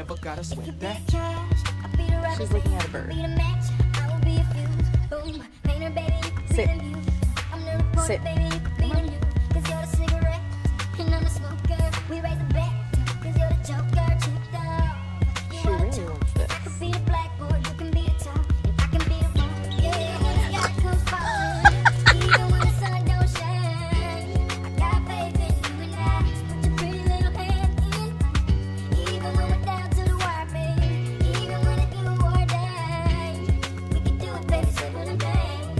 never gotta sweat that. She's looking at a bird. Sit. Sit. Sit.